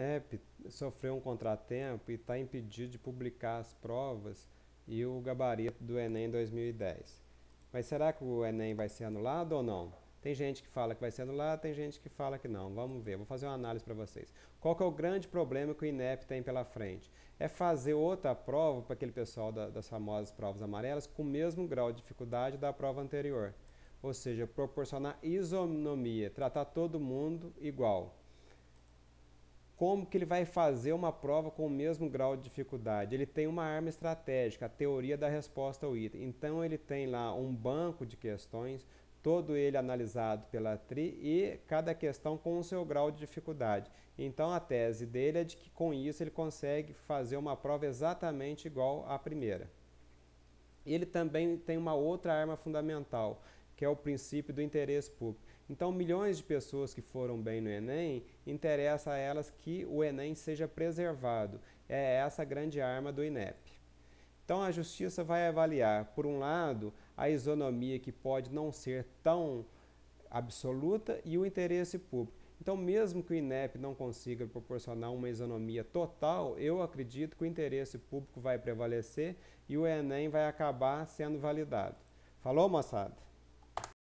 INEP sofreu um contratempo e está impedido de publicar as provas e o gabarito do Enem 2010. Mas será que o Enem vai ser anulado ou não? Tem gente que fala que vai ser anulado, tem gente que fala que não. Vamos ver, vou fazer uma análise para vocês. Qual que é o grande problema que o INEP tem pela frente? É fazer outra prova para aquele pessoal das famosas provas amarelas com o mesmo grau de dificuldade da prova anterior. Ou seja, proporcionar isonomia, tratar todo mundo igual. Como que ele vai fazer uma prova com o mesmo grau de dificuldade? Ele tem uma arma estratégica, a teoria da resposta ao item. Então ele tem lá um banco de questões, todo ele analisado pela TRI e cada questão com o seu grau de dificuldade. Então a tese dele é de que com isso ele consegue fazer uma prova exatamente igual à primeira. Ele também tem uma outra arma fundamental, que é o princípio do interesse público. Então, milhões de pessoas que foram bem no Enem, interessa a elas que o Enem seja preservado. É essa a grande arma do INEP. Então, a Justiça vai avaliar, por um lado, a isonomia, que pode não ser tão absoluta, e o interesse público. Então, mesmo que o INEP não consiga proporcionar uma isonomia total, eu acredito que o interesse público vai prevalecer e o Enem vai acabar sendo validado. Falou, moçada?